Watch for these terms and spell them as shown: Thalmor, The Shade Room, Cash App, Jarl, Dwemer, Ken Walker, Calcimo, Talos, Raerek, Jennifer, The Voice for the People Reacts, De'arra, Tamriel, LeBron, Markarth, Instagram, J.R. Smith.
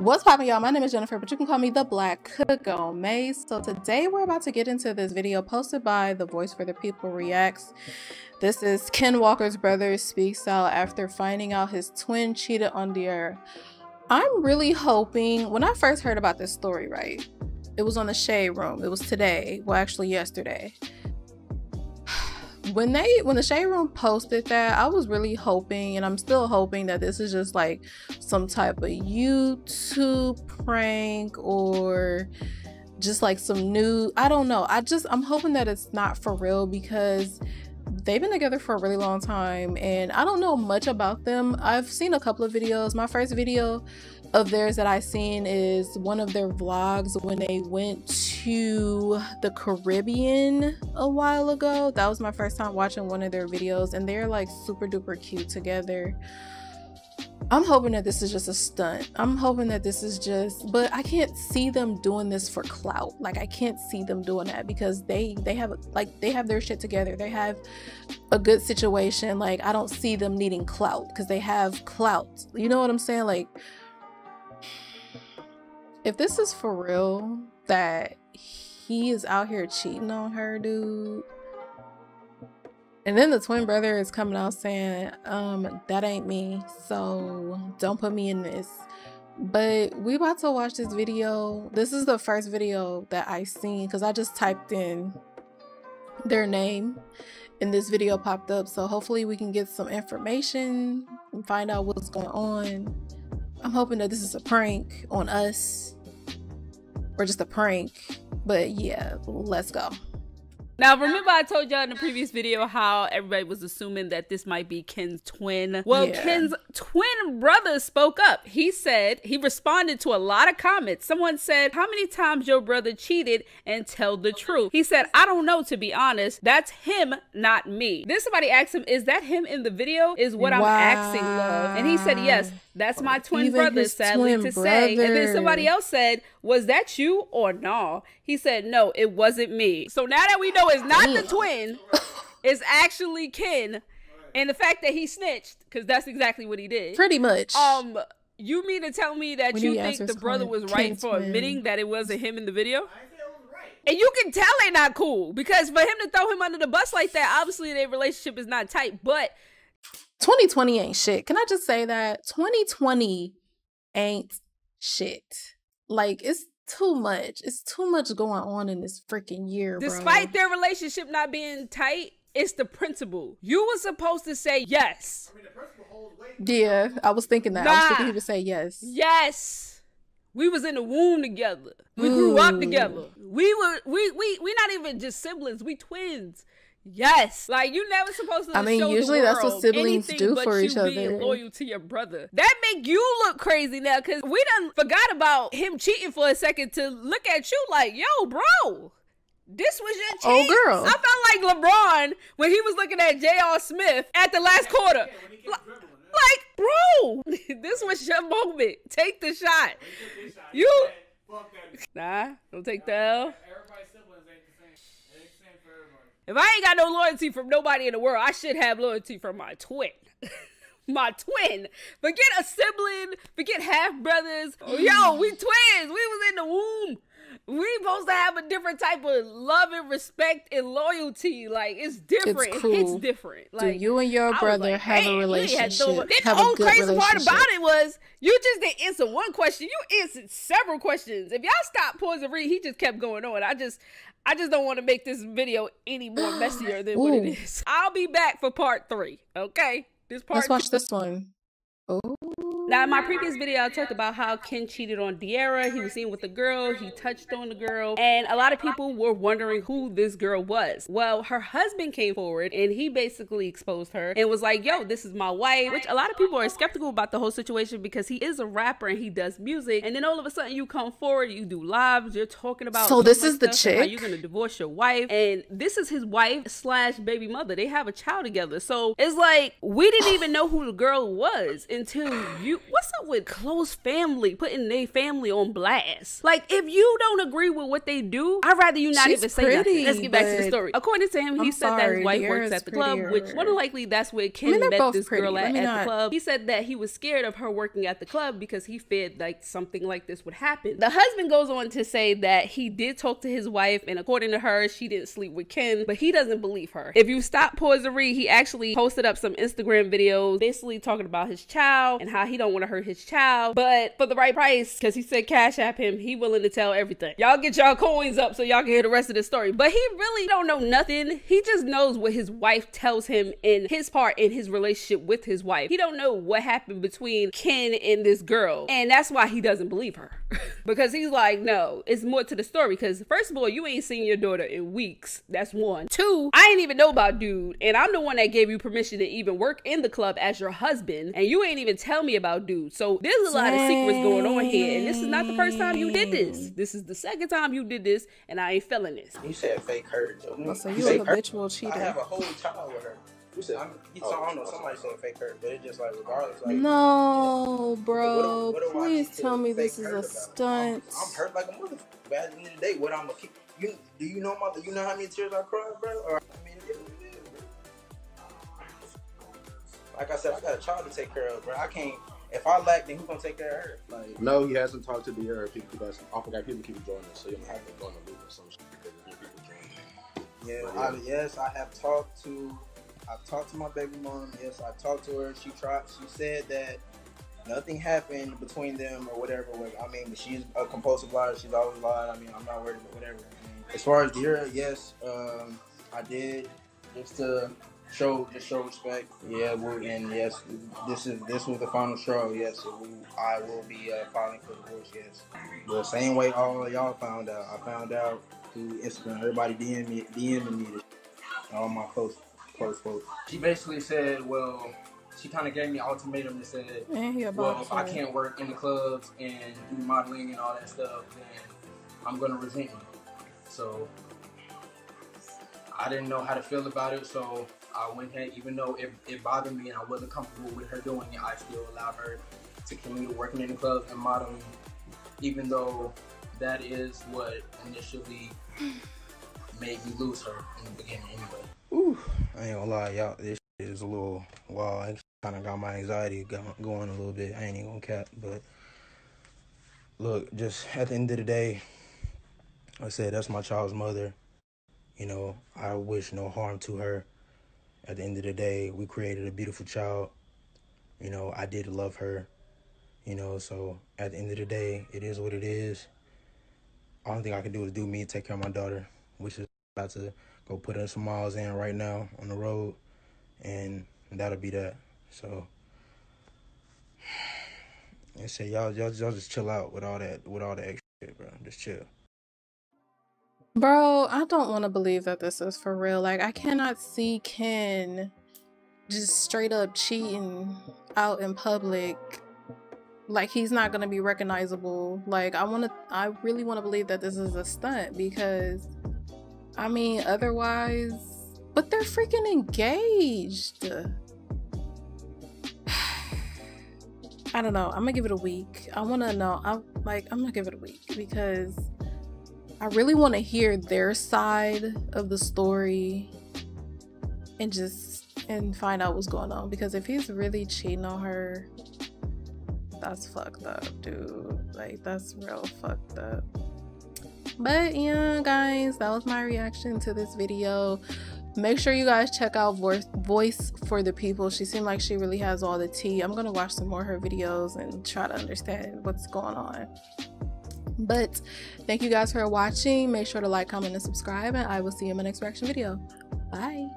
What's poppin', y'all? My name is Jennifer, but you can call me the Black Cook on Mace. So today we're about to get into this video posted by The Voice for the People Reacts. This is Ken Walker's brother speaks out after finding out his twin cheated on De'arra. I'm really hoping, when I first heard about this story, right, it was on The Shade Room. It was today, well actually yesterday. When The Shade Room posted that, I was really hoping, and I'm still hoping, that this is just like some type of YouTube prank or just like some new, I don't know. I'm hoping that it's not for real, because they've been together for a really long time and I don't know much about them. I've seen a couple of videos. My first video of theirs that I seen is one of their vlogs when they went to the Caribbean a while ago. That was my first time watching one of their videos, and they're like super duper cute together. I'm hoping that this is just a stunt. I'm hoping that this is just, but I can't see them doing this for clout. Like, I can't see them doing that, because they have their shit together. They have a good situation. Like, I don't see them needing clout, because they have clout. You know what I'm saying? Like, if this is for real, that he is out here cheating on her, dude. And then the twin brother is coming out saying, that ain't me, so don't put me in this. But we about to watch this video. This is the first video that I seen, because I just typed in their name and this video popped up. So hopefully we can get some information and find out what's going on. I'm hoping that this is a prank on us, or just a prank. But yeah, let's go. Now, remember I told y'all in the previous video how everybody was assuming that this might be Ken's twin. Well, yeah. Ken's twin brother spoke up. He said, he responded to a lot of comments. Someone said, how many times your brother cheated, and tell the truth? He said, I don't know, to be honest. That's him, not me. Then somebody asked him, is that him in the video? Is what I'm asking, love. And he said, yes, that's my twin brother, sadly to say. And then somebody else said, was that you or no? He said, no, it wasn't me. So now that we know it's not the twin, it's actually Ken, and the fact that he snitched, because that's exactly what he did pretty much. You mean to tell me that you think the brother was right for admitting that it wasn't him in the video? And you can tell they're not cool, because for him to throw him under the bus like that, obviously their relationship is not tight. But 2020 ain't shit. Can I just say that? 2020 ain't shit. Like, it's too much. It's too much going on in this freaking year, bro. Despite their relationship not being tight, it's the principle. You were supposed to say yes. I mean, the principle holds weight. Yeah, I was thinking that. Nah. I was thinking he would say yes. Yes. We was in the womb together. We grew up together. We were we not even just siblings. We twins. Yes, like, you never supposed to. I mean, show usually the world that's what siblings do for each other. Being loyal to your brother, that make you look crazy now, because we done forgot about him cheating for a second to look at you like, yo, bro, this was your chance. Oh, girl, I felt like LeBron when he was looking at J.R. Smith at the last quarter. Like, bro, this was your moment. Take the shot. You nah, don't take the L. If I ain't got no loyalty from nobody in the world, I should have loyalty from my twin. My twin. Forget a sibling. Forget half-brothers. Yo, we twins. We was in the womb. We supposed to have a different type of love and respect and loyalty. Like, it's different. It's cruel. It's different. Like, do you and your brother like, have a relationship? The whole crazy part about it was, you just didn't answer one question. You answered several questions. If y'all stopped, pause, and read, he just kept going on. I just don't want to make this video any more messier than what it is. I'll be back for part 3, okay? Let's watch this one. Ooh. Now, in my previous video, I talked about how Ken cheated on De'arra. He was seen with the girl. He touched on the girl. And a lot of people were wondering who this girl was. Well, her husband came forward and he basically exposed her and was like, yo, this is my wife, which a lot of people are skeptical about the whole situation, because he is a rapper and he does music. And then all of a sudden you come forward, you do lives, you're talking about. So this is the chick? How you're going to divorce your wife. And this is his wife slash baby mother. They have a child together. So it's like, we didn't even know who the girl was until you what's up with close family putting their family on blast? Like, if you don't agree with what they do, I'd rather you not even say nothing. Let's get back to the story. According to him, he said that his wife works at the club, which more than likely that's where Ken met this girl at the club. He said that he was scared of her working at the club because he feared like something like this would happen. The husband goes on to say that he did talk to his wife, and according to her, she didn't sleep with Ken, but he doesn't believe her. If you stop Poisery, he actually posted up some Instagram videos basically talking about his child and how he don't want to hurt his child, but for the right price, because he said cash app him, he willing to tell everything. Y'all get y'all coins up so y'all can hear the rest of the story. But he really don't know nothing. He just knows what his wife tells him and his part in his relationship with his wife. He don't know what happened between Ken and this girl, and that's why he doesn't believe her. Because he's like, no, it's more to the story, because first of all, you ain't seen your daughter in weeks. That's one. Two, I ain't even know about dude, and I'm the one that gave you permission to even work in the club as your husband, and you ain't even tell me about dude. So there's a lot of secrets going on here, and this is not the first time you did this. This is the second time you did this, and I ain't feeling this. You said fake her. So you a habitual cheater. I have a whole child with her. You said, I don't know, somebody's saying fake her, but it's just like, regardless. Like, no, bro, what do please tell me this is a stunt. I'm hurt like a mother. But at the end of the day, what I'm gonna keep. Do you know, mother? You know how many tears I cried, bro? Or, I mean, like I said, I got a child to take care of, bro. I can't. If I lack, then who's gonna take care of her? Like, no, he hasn't talked to De'arra. I forgot people keep joining us, so you don't have to go on the loop or some shit because people join. Yeah, yes, I have talked to. I talked to my baby mom. Yes, I talked to her. She said that nothing happened between them or whatever. I mean, but she's a compulsive liar. She's always lied. I mean, I'm not worried about whatever. I mean, as far as De'arra, yes, I did just to show respect. Yeah, and yes, this was the final straw. Yes, I will be filing for divorce. Yes, the same way all of y'all found out. I found out through Instagram. Everybody DMing me all my posts. She basically said, well, she kind of gave me an ultimatum and said, well, if I can't work in the clubs and do modeling and all that stuff, then I'm going to resent you. So I didn't know how to feel about it, so I went ahead, even though it bothered me and I wasn't comfortable with her doing it, I still allowed her to continue working in the clubs and modeling, even though that is what initially made me lose her in the beginning anyway. Ooh, I ain't gonna lie, y'all, this is a little wild. It kind of got my anxiety going a little bit. I ain't even gonna cap, but look, just at the end of the day, I said that's my child's mother. You know, I wish no harm to her. At the end of the day, we created a beautiful child. You know, I did love her. You know, so at the end of the day, it is what it is. Only thing I can do is do me, take care of my daughter, which is about to go put in some miles in right now on the road, and that'll be that. So I say y'all just chill out with all that, with all the extra shit, bro. Just chill. Bro, I don't want to believe that this is for real. Like, I cannot see Ken just straight up cheating out in public. Like, he's not gonna be recognizable. Like, I really want to believe that this is a stunt, because I mean, otherwise, but they're freaking engaged. I don't know. I'm gonna give it a week. I want to know. I'm gonna give it a week, because I really want to hear their side of the story and find out what's going on. Because if he's really cheating on her, that's fucked up, dude. Like, that's real fucked up. But yeah, guys, that was my reaction to this video. Make sure you guys check out Voice for the People. She seemed like she really has all the tea. I'm gonna watch some more of her videos and try to understand what's going on. But thank you guys for watching. Make sure to like, comment, and subscribe, and I will see you in my next reaction video. Bye.